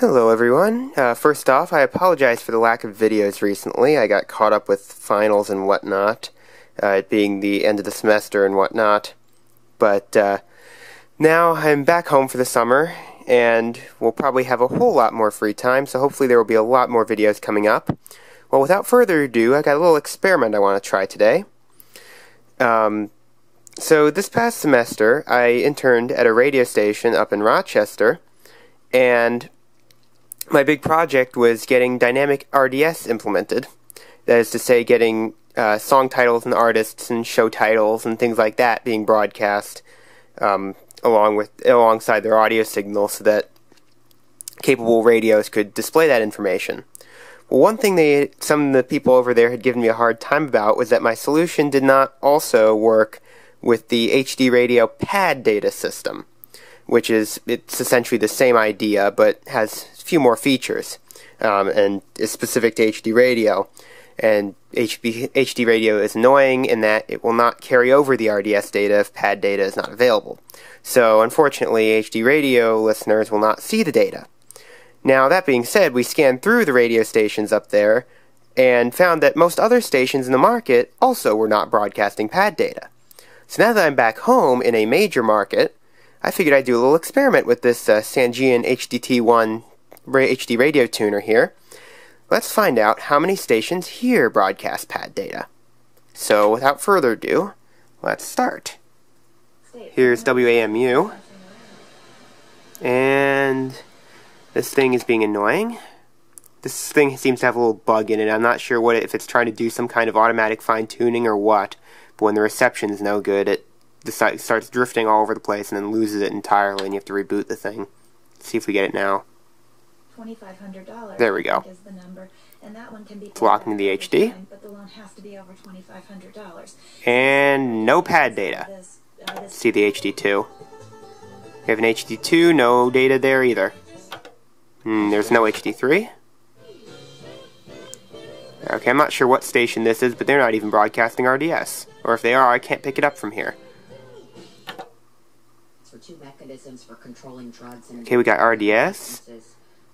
Hello everyone. First off, I apologize for the lack of videos recently. I got caught up with finals and whatnot, it being the end of the semester and whatnot. But now I'm back home for the summer, and we'll probably have a whole lot more free time, so hopefully there will be a lot more videos coming up. Well, without further ado, I got a little experiment I want to try today. So this past semester, I interned at a radio station up in Rochester, and my big project was getting dynamic RDS implemented. That is to say, getting song titles and artists and show titles and things like that being broadcast alongside their audio signal so that capable radios could display that information. Well, one thing some of the people over there had given me a hard time about was that my solution did not also work with the HD Radio PAD data system, which is, it's essentially the same idea, but has a few more features, and is specific to HD Radio. And HD Radio is annoying in that it will not carry over the RDS data if PAD data is not available. So, unfortunately, HD Radio listeners will not see the data. Now, that being said, we scanned through the radio stations up there and found that most other stations in the market also were not broadcasting PAD data. So now that I'm back home in a major market, I figured I'd do a little experiment with this Sangean HDT1 HD radio tuner here. Let's find out how many stations here broadcast PAD data. So without further ado, let's start. Here's WAMU. And this thing is being annoying. This thing seems to have a little bug in it. I'm not sure if it's trying to do some kind of automatic fine-tuning or what, but when the reception is no good, it starts drifting all over the place and then loses it entirely, and you have to reboot the thing. Let's see if we get it now. $2,500. There we go. Is the number, and that one can be it's locking the HD. Time, but the loan has to be over $2,500. And no PAD data. Let's see the HD2. We have an HD2, no data there either. There's no HD3. Okay, I'm not sure what station this is, but they're not even broadcasting RDS. Or if they are, I can't pick it up from here. Two mechanisms for controlling drugs and okay, we got RDS.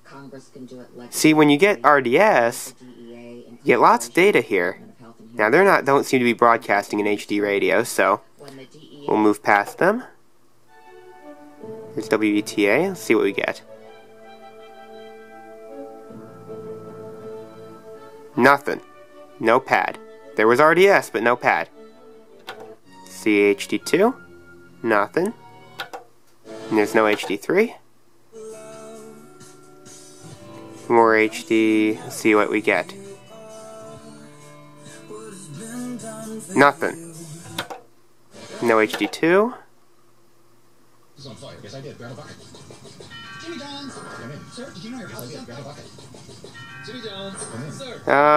Congress can do it like see, when you get RDS, you get lots of data here. Now, they're not don't seem to be broadcasting in HD radio, so we'll move past them. Here's WETA. Let's see what we get. Nothing. No PAD. There was RDS, but no PAD. HD2. Nothing. And there's no HD3. More HD. Let's see what we get. Nothing. No HD2.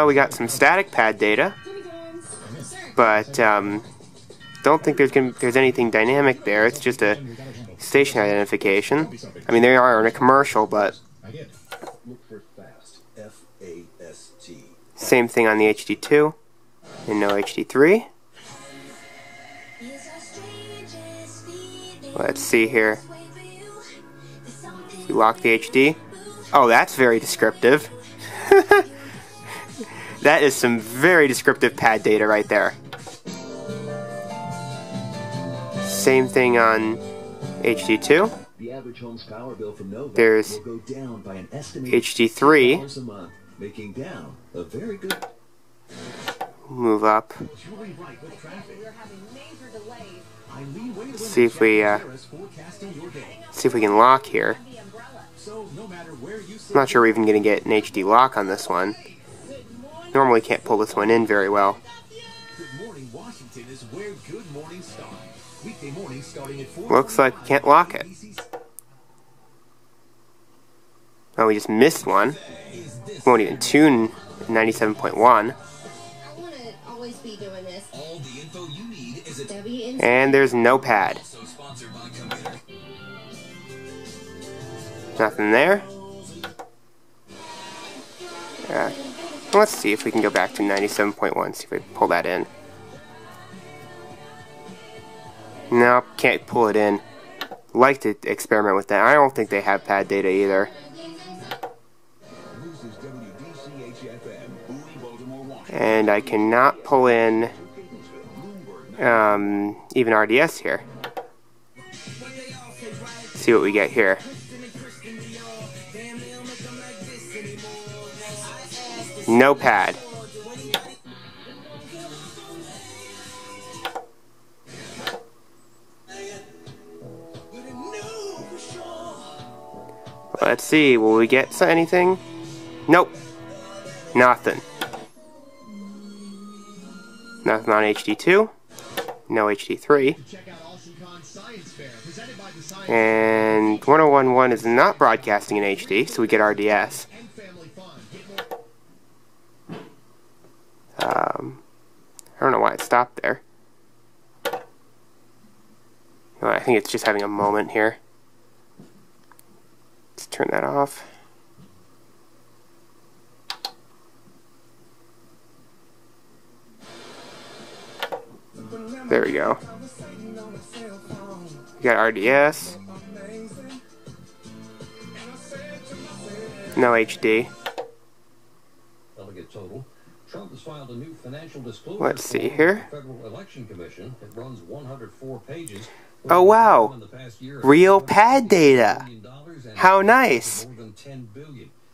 We got some static PAD data, but don't think there's anything dynamic there. It's just a station identification. I mean, they are in a commercial, but same thing on the HD2 and no HD3. Let's see here. We lock the HD. Oh, that's very descriptive. That is some very descriptive PAD data right there. Same thing on HD2. The average home's power bill from Nova there's will go down by an estimated $3 a month, making down a very good move up. See if we can lock here. I'm not sure we're even going to get an HD lock on this one. Normally can't pull this one in very well. Good morning, Washington is where good morning starts. Looks like we can't lock it. Oh, we just missed one. Won't even tune 97.1. And there's no PAD. Nothing there. Let's see if we can go back to 97.1, see if we can pull that in. Nope, can't pull it in. Like to experiment with that. I don't think they have PAD data either. And I cannot pull in even RDS here. Let's see what we get here. No pad. Let's see, will we get anything? Nope. Nothing. Nothing on HD2. No HD3. And 1011 is not broadcasting in HD, so we get RDS. I don't know why it stopped there. Well, I think it's just having a moment here. Let's turn that off. There we go. We got RDS. No HD. Total. Trump has filed a new financial disclosure. Let's see here. Federal Election Commission. It runs 104 pages. Oh wow! Real PAD data! How nice!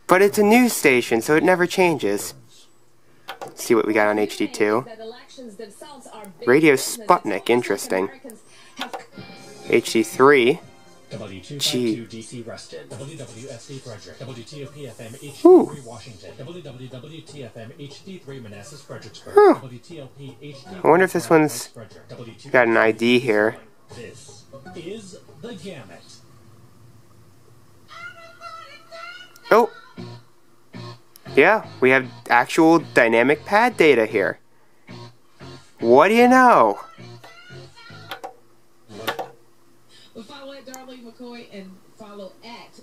But it's a news station, so it never changes. Let's see what we got on HD2. Radio Sputnik, interesting. HD3. I wonder if this one's got an ID here. This is the gamut. Oh! Yeah, we have actual dynamic pad data here. What do you know?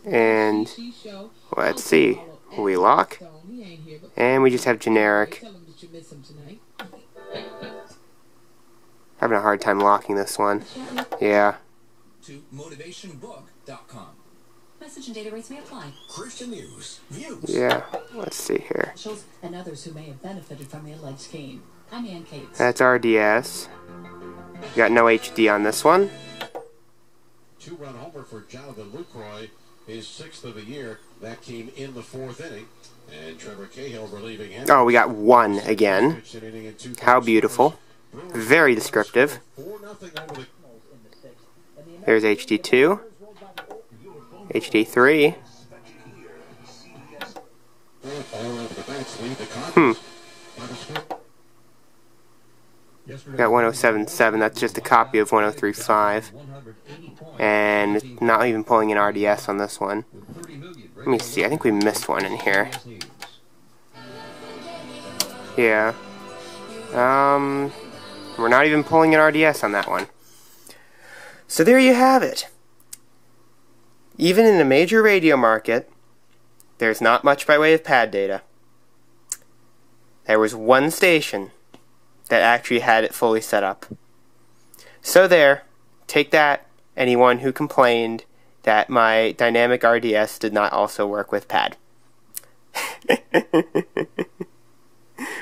And let's see. We lock. And we just have generic. Having a hard time locking this one. Yeah. To motivationbook.com. Message and data rates may apply. Christian news. Views. Yeah. Let's see here. And others who may have benefited from the alleged scheme. I'm Ann Cates. That's RDS. Got no HD on this one. Two-run homer for Jonathan Lucroy, his 6th of the year. That came in the 4th inning. And Trevor Cahill relieving him. Oh, we got one again. How beautiful. Very descriptive. There's HD2. HD3. Got 1077, that's just a copy of 1035. And not even pulling in RDS on this one. Let me see, I think we missed one in here. Yeah. We're not even pulling an RDS on that one. So there you have it. Even in the major radio market, there's not much by way of pad data. There was one station that actually had it fully set up. So there, take that, anyone who complained that my dynamic RDS did not also work with pad.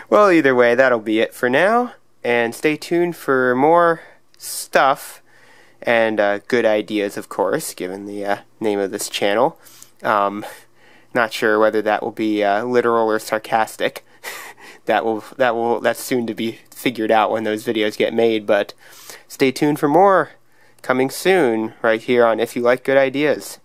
Well, either way, that'll be it for now. And stay tuned for more stuff and good ideas, of course, given the name of this channel. Not sure whether that will be literal or sarcastic. That's soon to be figured out when those videos get made. But stay tuned for more coming soon, right here on If You Like Good Ideas.